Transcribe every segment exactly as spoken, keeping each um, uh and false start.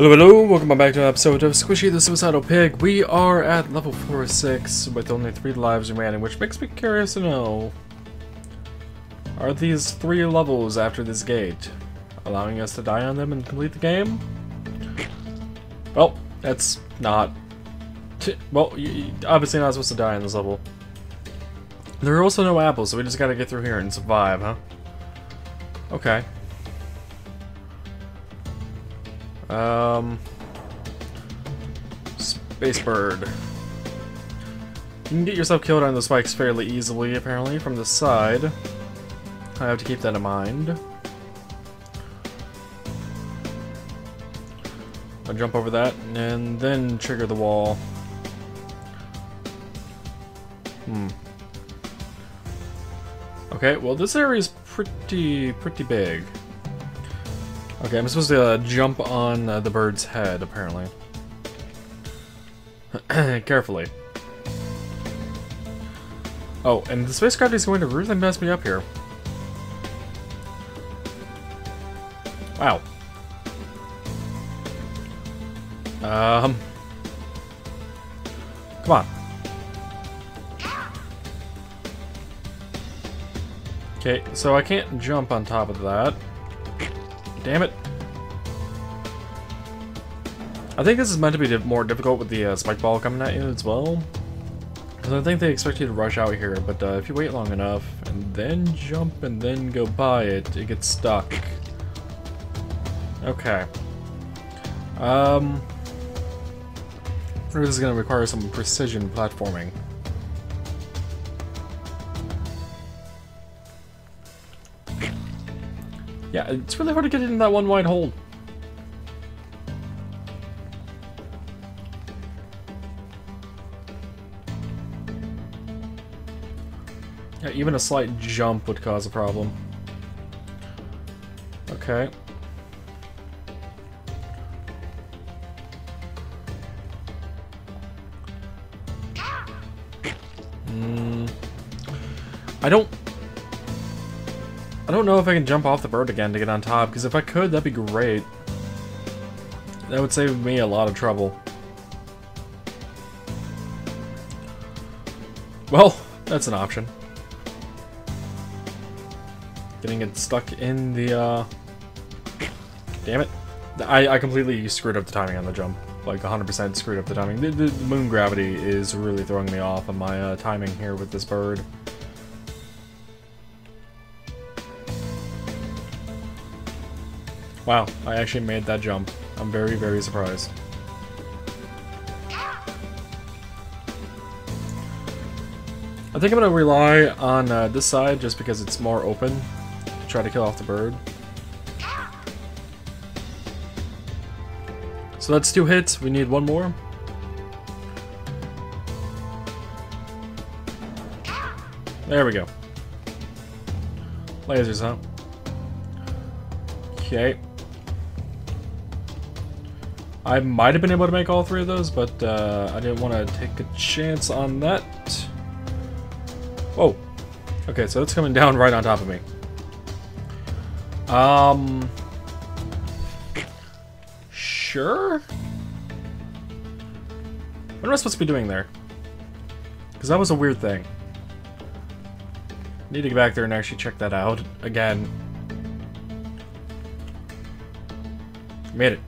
Hello, hello, welcome back to an episode of Squishy the Suicidal Pig. We are at level four or six with only three lives remaining, which makes me curious to know, are these three levels after this gate allowing us to die on them and complete the game? Well, that's not... T well, you're obviously not supposed to die on this level. There are also no apples, so we just gotta get through here and survive, huh? Okay. Um, Space Bird. You can get yourself killed on the spikes fairly easily, apparently, from the side. I have to keep that in mind. I'll jump over that and then trigger the wall. Hmm. Okay, well, this area is pretty, pretty big. Okay, I'm supposed to uh, jump on uh, the bird's head, apparently. Carefully. Oh, and the spacecraft is going to really mess me up here. Wow. Um. Come on. Okay, so I can't jump on top of that. Damn it. I think this is meant to be more difficult with the uh, spike ball coming at you as well. Because I think they expect you to rush out here, but uh, if you wait long enough and then jump and then go by it, it gets stuck. Okay. Um, this is going to require some precision platforming. Yeah, it's really hard to get into that one wide hole. Yeah, even a slight jump would cause a problem. Okay. Mm, I don't... I don't know if I can jump off the bird again to get on top, because if I could, that'd be great. That would save me a lot of trouble. Well, that's an option. Getting it stuck in the, uh... Damn it. I, I completely screwed up the timing on the jump. Like, one hundred percent screwed up the timing. The, the moon gravity is really throwing me off on my uh, timing here with this bird. Wow, I actually made that jump. I'm very, very surprised. I think I'm gonna rely on uh, this side just because it's more open to try to kill off the bird. So that's two hits, we need one more. There we go. Lasers, huh? Okay. I might have been able to make all three of those, but uh, I didn't want to take a chance on that. Whoa. Okay, so it's coming down right on top of me. Um. Sure? What am I supposed to be doing there? Because that was a weird thing. Need to get back there and actually check that out again. Made it.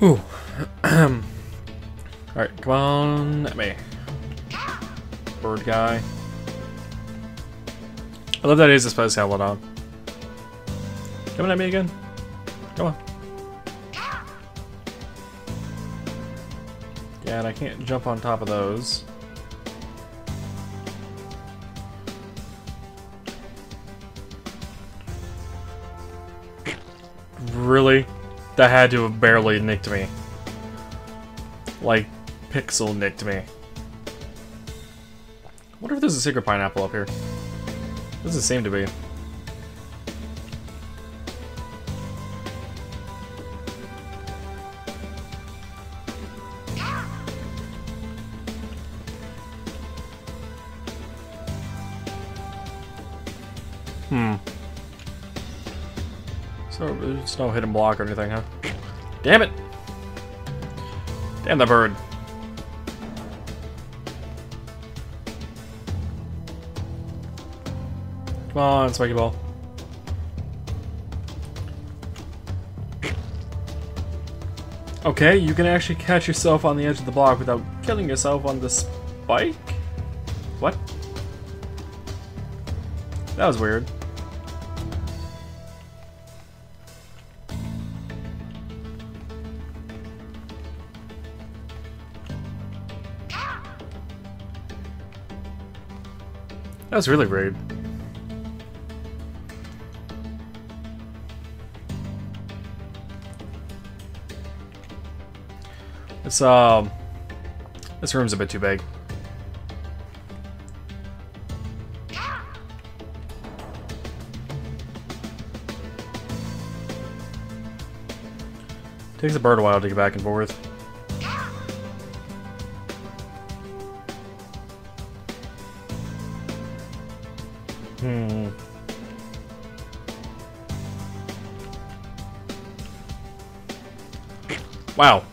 Ooh. Alright, come on at me. Bird guy. I love that he's a space helmet on. Coming at me again. Come on. Yeah, and I can't jump on top of those. Really? That had to have barely nicked me. Like, pixel nicked me. I wonder if there's a secret pineapple up here. Doesn't seem to be. Hmm. So there's no hidden block or anything, huh? Damn it! Damn the bird. Come on, spiky ball. Okay, you can actually catch yourself on the edge of the block without killing yourself on the spike? What? That was weird. That was really weird. It's, um, this room's a bit too big. Takes a bird a while to get back and forth. Hmm. Wow.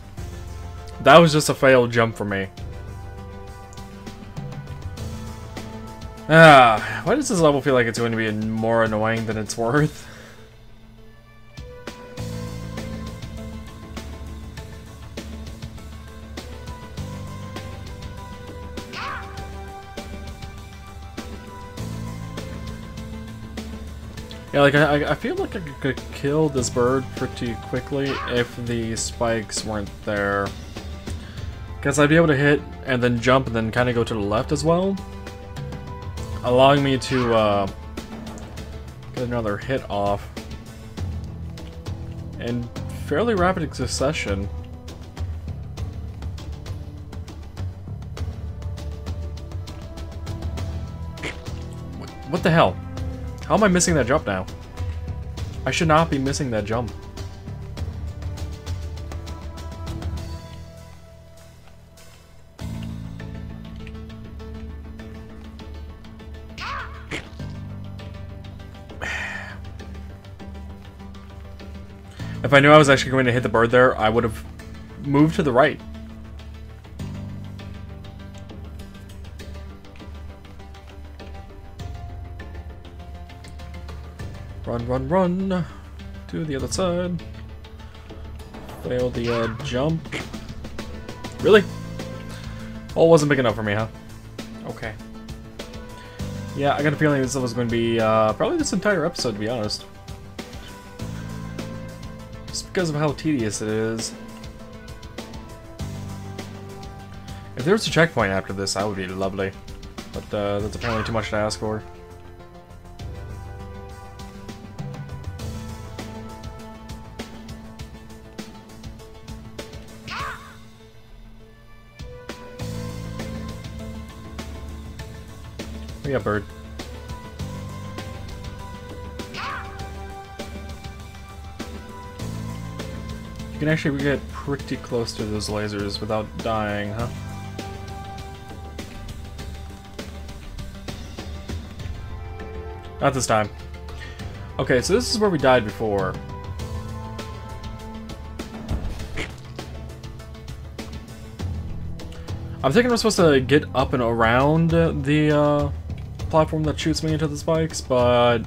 That was just a failed jump for me. Ah, why does this level feel like it's going to be more annoying than it's worth? Yeah, like I, I feel like I could kill this bird pretty quickly if the spikes weren't there. Because I'd be able to hit and then jump and then kind of go to the left as well, allowing me to uh, get another hit off in fairly rapid succession. What the hell? How am I missing that jump now? I should not be missing that jump. If I knew I was actually going to hit the bird there, I would have moved to the right. Run, run, run to the other side. Fail the uh, jump. Really? Oh, it wasn't big enough for me, huh? Okay. Yeah, I got a feeling this was going to be uh, probably this entire episode, to be honest. Because of how tedious it is. If there was a checkpoint after this, that would be lovely. But uh, that's apparently too much to ask for. We got bird. You can actually get pretty close to those lasers without dying, huh? Not this time. Okay, so this is where we died before. I'm thinking I'm supposed to get up and around the uh, platform that shoots me into the spikes, but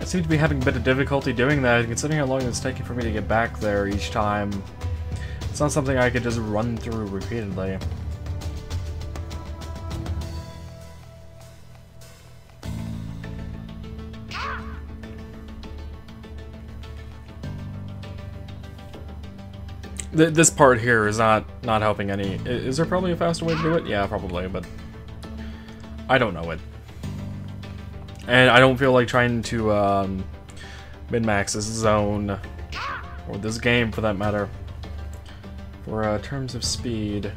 I seem to be having a bit of difficulty doing that, considering how long it's taking for me to get back there each time. It's not something I could just run through repeatedly. Th this part here is not not helping any. Is there probably a faster way to do it? Yeah, probably, but I don't know it. And I don't feel like trying to um, min-max this zone, or this game for that matter, for uh, terms of speed.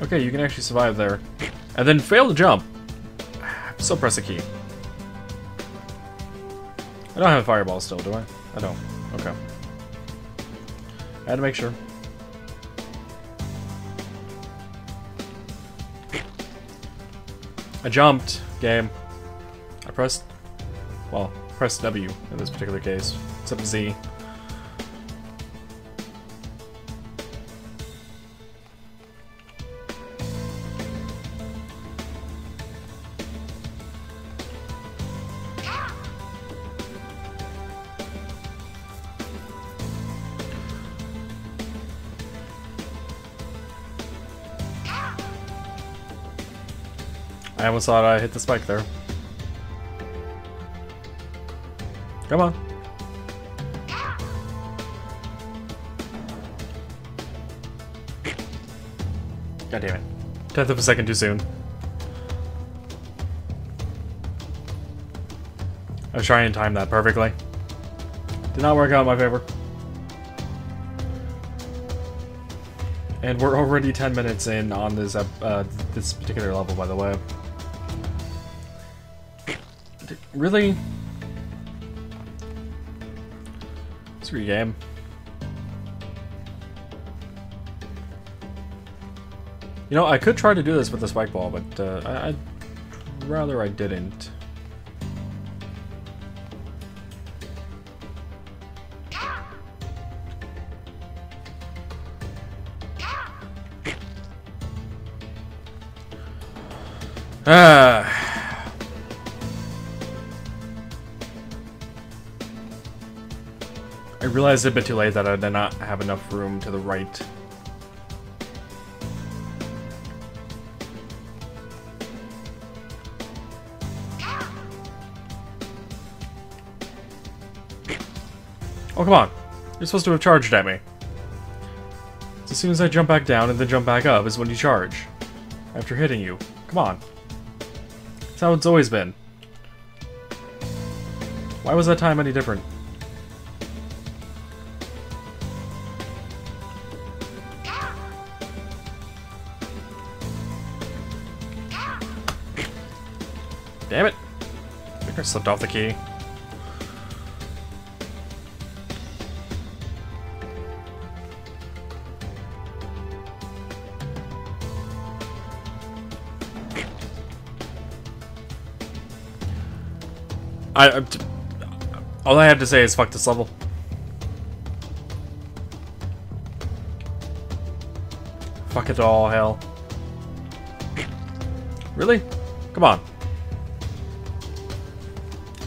Okay, you can actually survive there. And then fail to jump. Still press a key. I don't have a fireball still, do I? I don't. Okay. I had to make sure. I jumped. Game. I pressed... Well, pressed W in this particular case. Except Z. I almost thought I hit the spike there. Come on. God damn it. Tenth of a second too soon. I was trying to time that perfectly. Did not work out in my favor. And we're already ten minutes in on this uh, this particular level, by the way. Really? Screw your game. You know, I could try to do this with the spike ball, but uh, I, I'd rather I didn't. Ah. I realized a bit too late that I did not have enough room to the right. Oh, come on. You're supposed to have charged at me. It's as soon as I jump back down and then jump back up is when you charge. After hitting you. Come on. That's how it's always been. Why was that time any different? Damn it! I think I slipped off the key. I, I, all I have to say is fuck this level. Fuck it all, hell. Really? Come on.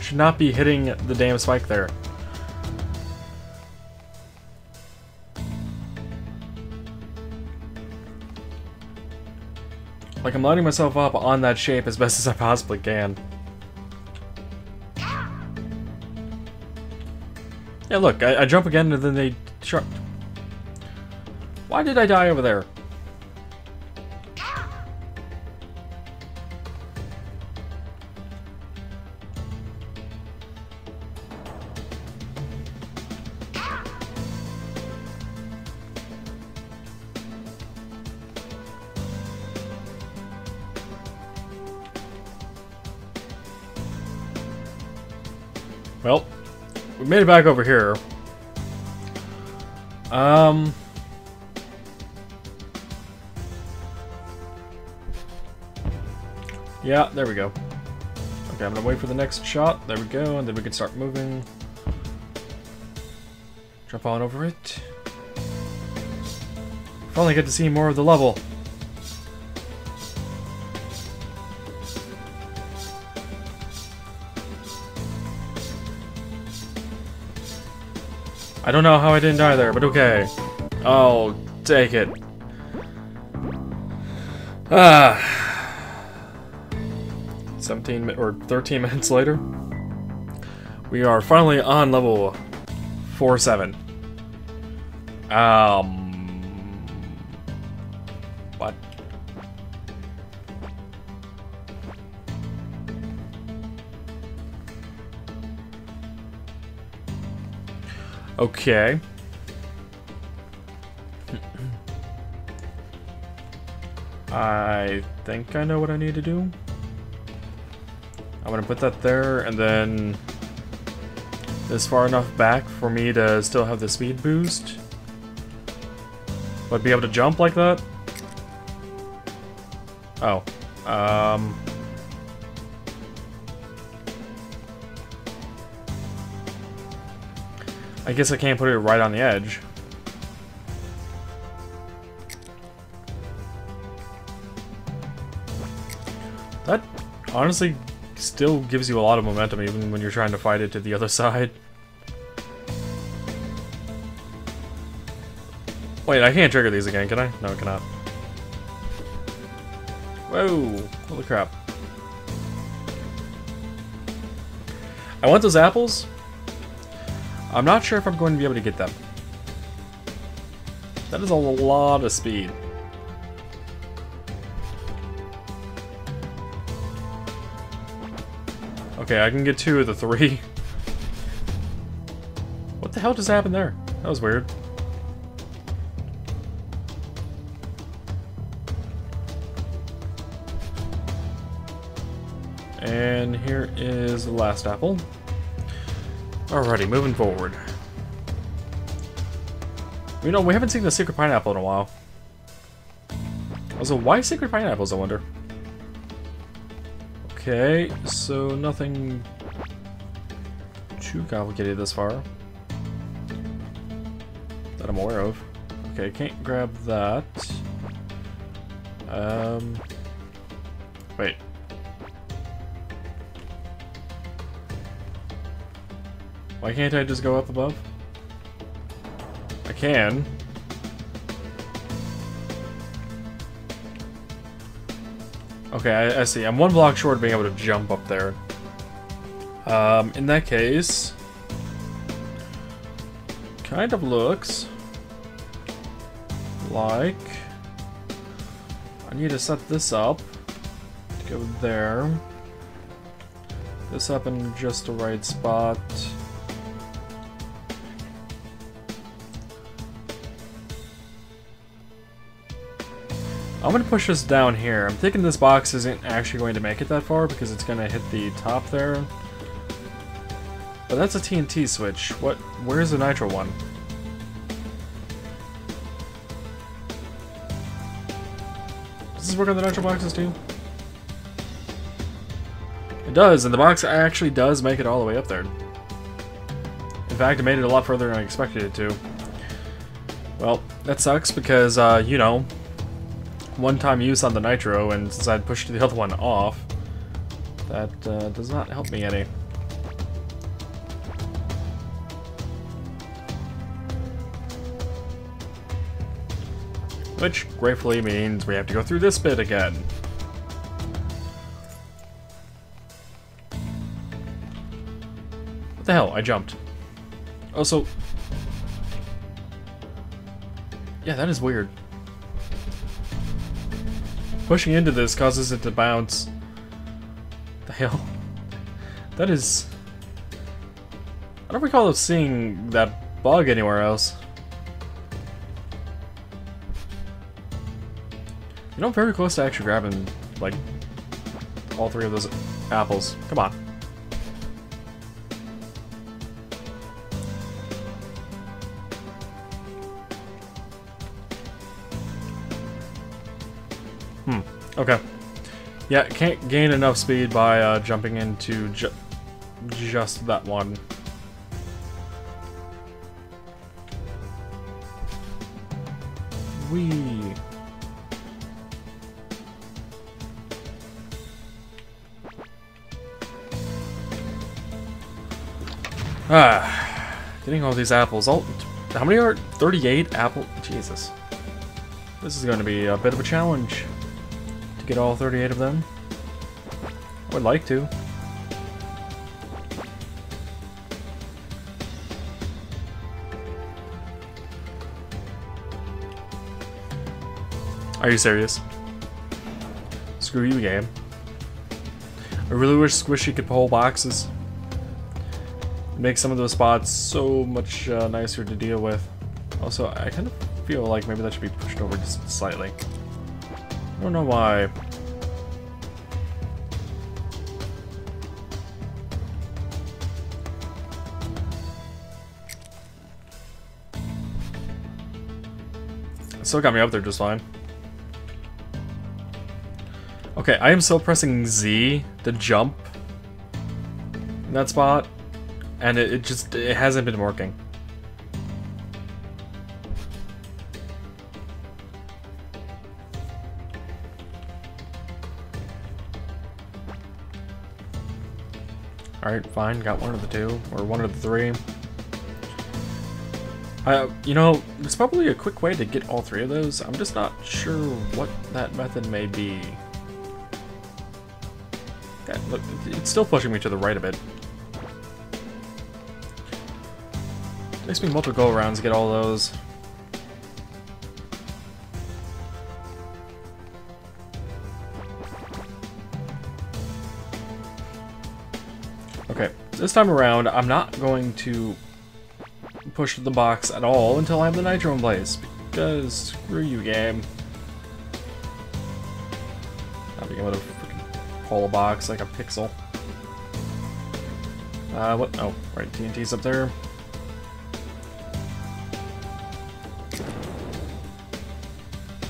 Should not be hitting the damn spike there. Like, I'm loading myself up on that shape as best as I possibly can. Yeah, look, I, I jump again and then they shark. Why did I die over there? Well, we made it back over here. Um, yeah, there we go. Okay, I'm gonna wait for the next shot. There we go, and then we can start moving. Jump on over it. Finally get to see more of the level. I don't know how I didn't die there, but okay. I'll take it. Ah. seventeen or thirteen minutes later, we are finally on level forty-seven. Um. What? Okay. I think I know what I need to do. I'm gonna put that there and then this far enough back for me to still have the speed boost. But be able to jump like that? Oh. Um. I guess I can't put it right on the edge. That honestly still gives you a lot of momentum even when you're trying to fight it to the other side. Wait, I can't trigger these again, can I? No, I cannot. Whoa! Holy crap. I want those apples. I'm not sure if I'm going to be able to get them. That is a lot of speed. Okay, I can get two of the three. What the hell just happened there? That was weird. And here is the last apple. Alrighty, moving forward. You know, we haven't seen the secret pineapple in a while. Also, why secret pineapples, I wonder? Okay, so nothing too complicated this far. That I'm aware of. Okay, can't grab that. Um, wait. Why can't I just go up above? I can. Okay, I, I see. I'm one block short of being able to jump up there. Um, in that case... Kind of looks... like... I need to set this up. To go there. This up in just the right spot. I'm going to push this down here. I'm thinking this box isn't actually going to make it that far because it's going to hit the top there. But that's a T N T switch. What? Where's the nitro one? Does this work on the nitro boxes too? It does, and the box actually does make it all the way up there. In fact, it made it a lot further than I expected it to. Well, that sucks because, uh, you know... one-time use on the nitro, and since I'd pushed the other one off, that uh, does not help me any. Which gratefully means we have to go through this bit again. What the hell? I jumped. Also... yeah, that is weird. Pushing into this causes it to bounce. The hell? That is... I don't recall seeing that bug anywhere else. You know, I'm very close to actually grabbing, like, all three of those apples. Come on. Hmm, okay. Yeah, can't gain enough speed by uh, jumping into ju just that one. Whee! Ah, getting all these apples. All, how many are thirty-eight apple? Jesus. This is going to be a bit of a challenge. Get all thirty-eight of them. I would like to. Are you serious? Screw you, game. I really wish Squishy could pull boxes. It'd make some of those spots so much uh, nicer to deal with. Also, I kind of feel like maybe that should be pushed over just slightly. I don't know why. It still got me up there just fine. Okay, I am still pressing Z to jump in that spot, and it, it just it hasn't been working. Alright, fine, got one of the two, or one of the three. Uh, you know, there's probably a quick way to get all three of those. I'm just not sure what that method may be. God, look, it's still pushing me to the right a bit. It takes me multiple go-arounds to get all those. Okay, this time around, I'm not going to push the box at all until I have the nitro in place, because screw you, game. Not being able to freaking pull a box like a pixel. Uh, what? Oh, right, T N T's up there.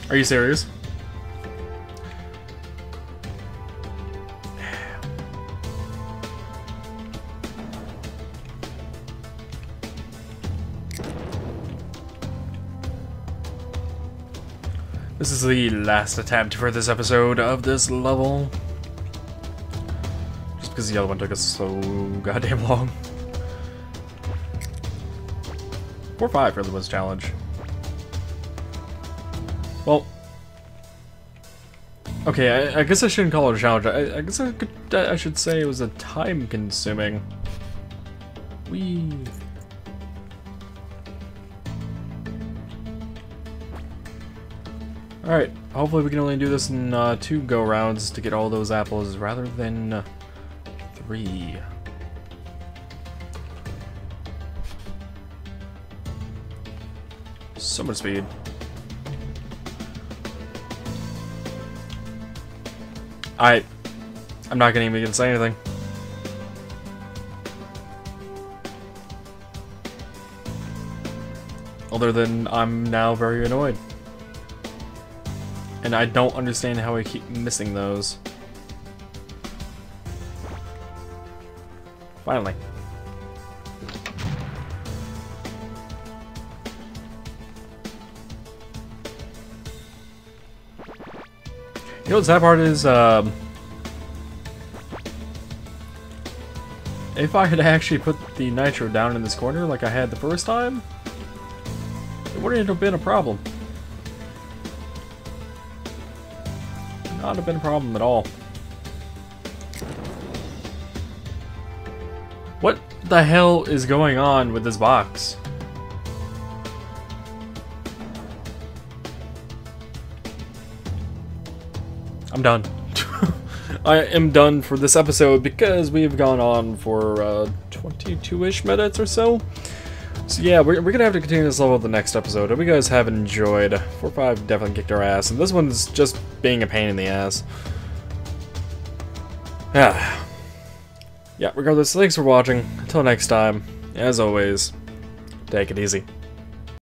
Are you serious? This is the last attempt for this episode of this level. Just because the other one took us so goddamn long. four five really was a challenge. Well, okay, I, I guess I shouldn't call it a challenge. I, I guess I, could, I should say it was a time-consuming. Whee. Alright, hopefully we can only do this in uh, two go-rounds to get all those apples rather than uh, three. So much speed. I... I'm not gonna even say anything. Other than I'm now very annoyed. And I don't understand how I keep missing those. Finally. You know what that part is, um, if I had actually put the nitro down in this corner like I had the first time, it wouldn't have been a problem. It would not have been a problem at all. What the hell is going on with this box? I'm done. I am done for this episode because we've gone on for uh, twenty-two-ish minutes or so. So yeah, we're, we're going to have to continue this level the next episode. Hope you guys have enjoyed. four five definitely kicked our ass, and this one's just being a pain in the ass. Yeah. Yeah, regardless, thanks for watching. Until next time, as always, take it easy.